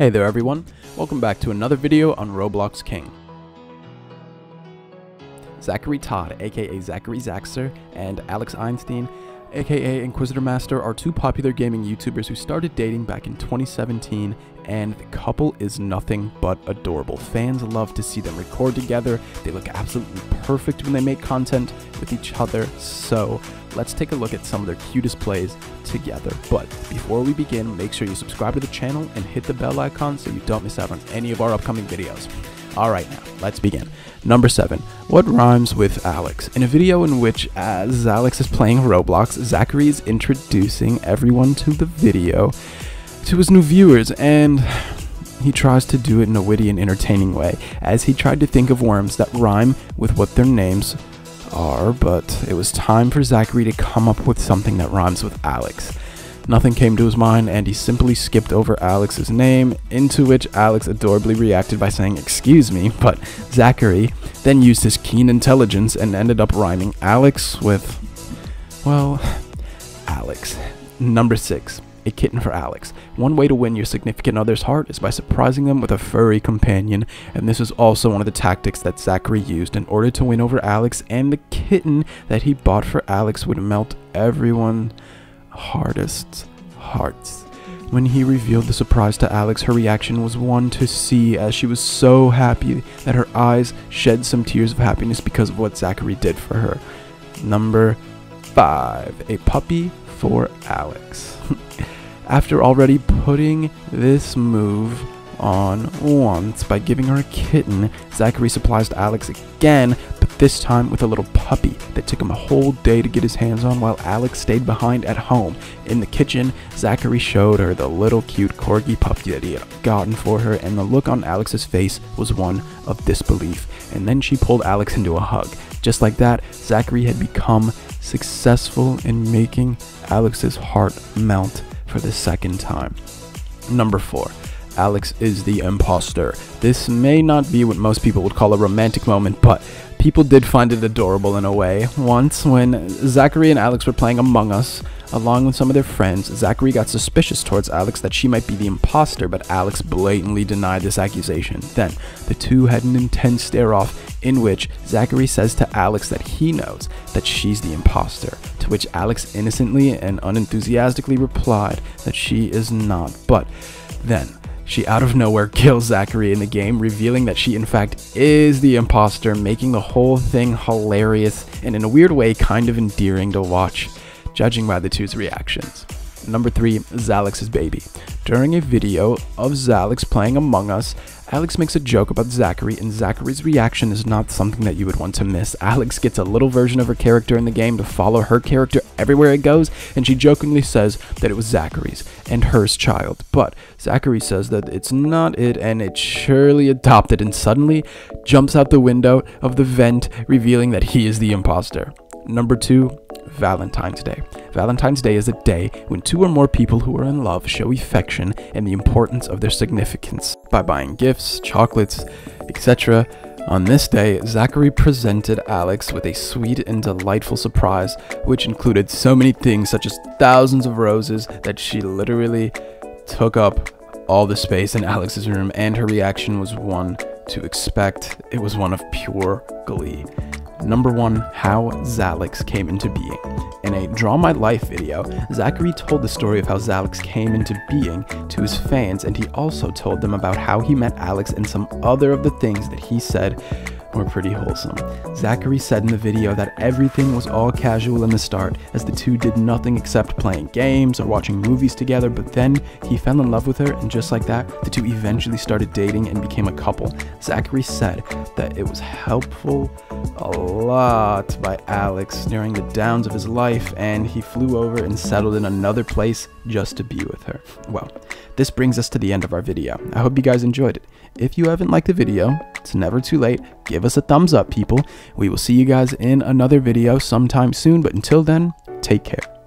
Hey there everyone, welcome back to another video on Roblox King. Zachary Todd, aka ZacharyZaxor, and Alex Einstein, aka Inquisitor Master, are two popular gaming YouTubers who started dating back in 2017, and the couple is nothing but adorable. Fans love to see them record together, they look absolutely perfect when they make content with each other, so let's take a look at some of their cutest plays together. But before we begin, make sure you subscribe to the channel and hit the bell icon so you don't miss out on any of our upcoming videos. Alright now, let's begin. Number 7. What rhymes with Alex? In a video in which, as Alex is playing Roblox, Zachary is introducing everyone to the video to his new viewers, and he tries to do it in a witty and entertaining way, as he tried to think of worms that rhyme with what their names are, but it was time for Zachary to come up with something that rhymes with Alex. Nothing came to his mind, and he simply skipped over Alex's name, into which Alex adorably reacted by saying, "Excuse me," but Zachary then used his keen intelligence and ended up rhyming Alex with, well, Alex. Number 6. A kitten for Alex. One way to win your significant other's heart is by surprising them with a furry companion, and this is also one of the tactics that Zachary used in order to win over Alex, and the kitten that he bought for Alex would melt everyone's hardest hearts. When he revealed the surprise to Alex, her reaction was one to see, as she was so happy that her eyes shed some tears of happiness because of what Zachary did for her. Number 5. A puppy for Alex. After already putting this move on once by giving her a kitten, Zachary surprised Alex again, but this time with a little puppy that took him a whole day to get his hands on, while Alex stayed behind at home. In the kitchen, Zachary showed her the little cute corgi puppy that he had gotten for her, and the look on Alex's face was one of disbelief, and then she pulled Alex into a hug. Just like that, Zachary had become successful in making Alex's heart melt for the second time. Number 4. Alex is the imposter. This may not be what most people would call a romantic moment, but people did find it adorable in a way. Once, when Zachary and Alex were playing Among Us, along with some of their friends, Zachary got suspicious towards Alex that she might be the imposter, but Alex blatantly denied this accusation. Then, the two had an intense stare-off in which Zachary says to Alex that he knows that she's the imposter, to which Alex innocently and unenthusiastically replied that she is not. But then, she out of nowhere kills Zachary in the game, revealing that she in fact is the imposter, making the whole thing hilarious and in a weird way kind of endearing to watch, judging by the two's reactions. Number 3, Zalex's baby. During a video of Zalex playing Among Us, Alex makes a joke about Zachary, and Zachary's reaction is not something that you would want to miss. Alex gets a little version of her character in the game to follow her character everywhere it goes, and she jokingly says that it was Zachary's and hers child. But Zachary says that it's not it, and it's surely adopted, and suddenly jumps out the window of the vent, revealing that he is the imposter. Number 2, Valentine's Day. Valentine's Day is a day when two or more people who are in love show affection and the importance of their significance by buying gifts, chocolates, etc. On this day, Zachary presented Alex with a sweet and delightful surprise, which included so many things such as thousands of roses that she literally took up all the space in Alex's room, and her reaction was one to expect. It was one of pure glee. Number 1, how Zalex came into being. In a Draw My Life video, Zachary told the story of how Zalex came into being to his fans, and he also told them about how he met Alex and some other of the things that he said were pretty wholesome. Zachary said in the video that everything was all casual in the start, as the two did nothing except playing games or watching movies together, but then he fell in love with her, and just like that, the two eventually started dating and became a couple. Zachary said that it was helpful a lot by Alex during the downs of his life, and he flew over and settled in another place just to be with her. Well, this brings us to the end of our video. I hope you guys enjoyed it. If you haven't liked the video, it's never too late. Give us a thumbs up, people. We will see you guys in another video sometime soon, but until then, take care.